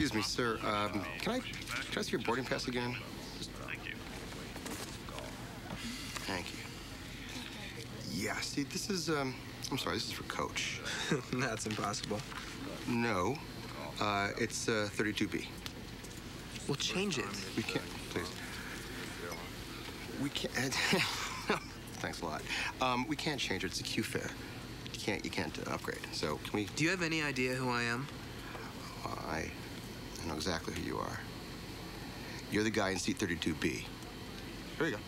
Excuse me, sir. Can I see your boarding pass again? Thank you. Thank you. Yeah, see, this is, I'm sorry, this is for Coach. That's impossible. No, it's 32B. We'll change it. We can't, please. We can't, thanks a lot. We can't change it, it's a QFare. You can't upgrade, so can we? Do you have any idea who I am? I know exactly who you are. You're the guy in seat 32B. Here we go.